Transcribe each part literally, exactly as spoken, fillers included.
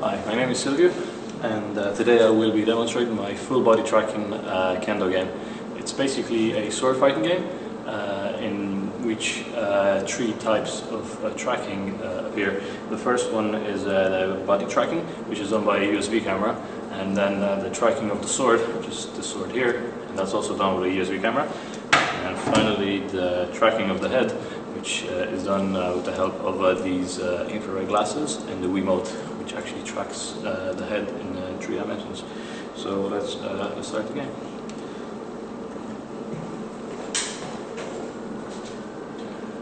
Hi, my name is Silvio, and uh, today I will be demonstrating my full body tracking uh, Kendo game. It's basically a sword fighting game uh, in which uh, three types of uh, tracking uh, appear. The first one is uh, the body tracking, which is done by a U S B camera, and then uh, the tracking of the sword, just the sword here, and that's also done with a U S B camera. And finally the tracking of the head, which uh, is done uh, with the help of uh, these uh, infrared glasses and the Wiimote, which actually tracks uh, the head in uh, three dimensions. So let's, uh, let's start the game.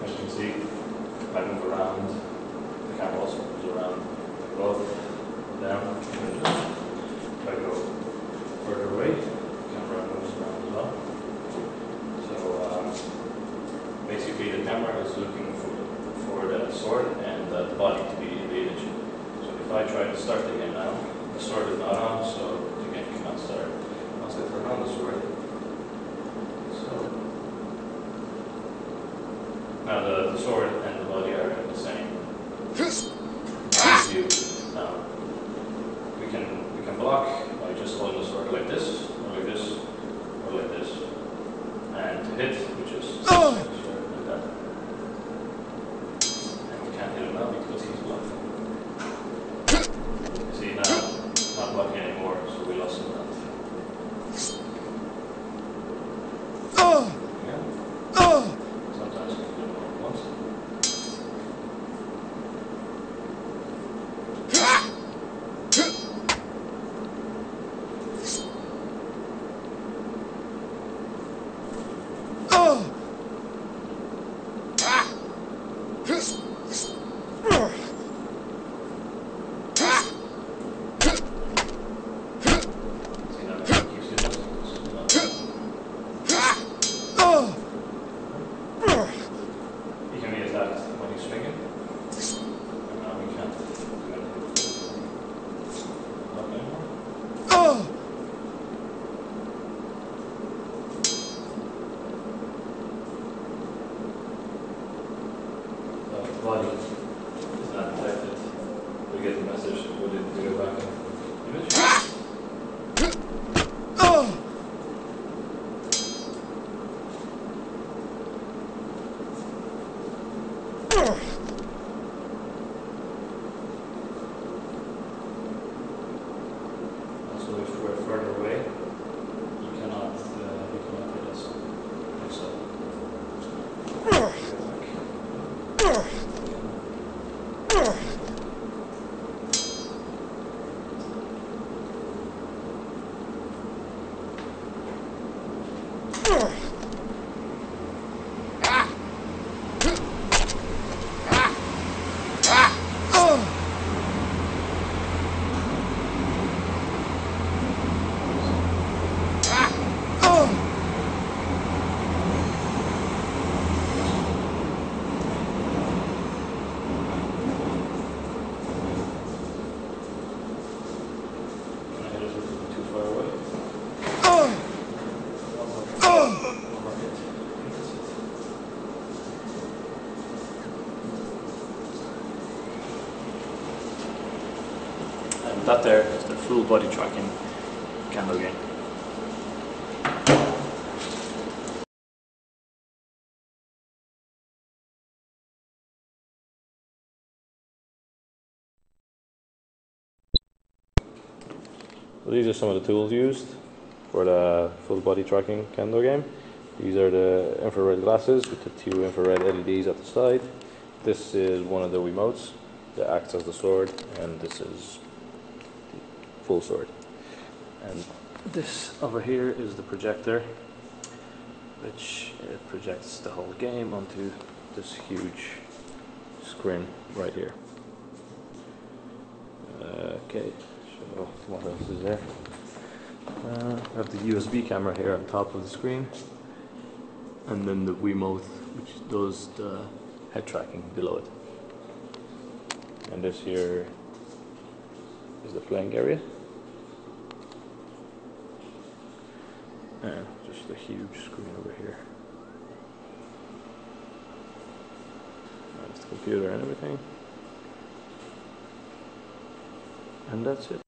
As you can see, I move around, the camera also moves around, both down and down. If I go further away, the camera moves around as well. So, um, basically, the camera is looking for, for the sword and uh, the body to be in the image. So if I try to start the game now, the sword is not on, so the game cannot start. Once I turn on the sword, so now the, the sword and the body are in the same view. Now we can we can block by just holding the sword like this, or like this, or like this, and to hit, which is. Oh. Body is not detected. We get the message that we didn't do it back in the image. That there is the full body tracking Kendo game. So these are some of the tools used for the full body tracking Kendo game. These are the infrared glasses with the two infrared L E Ds at the side. This is one of the Wiimotes that acts as the sword, and this is full sword. And this over here is the projector, which it projects the whole game onto this huge screen right here. Uh, okay, so what else is there? Uh, I have the U S B camera here on top of the screen, and then the Wiimote, which does the head tracking below it. And this here is the playing area. And just a huge screen over here. That's the computer and everything. and that's it.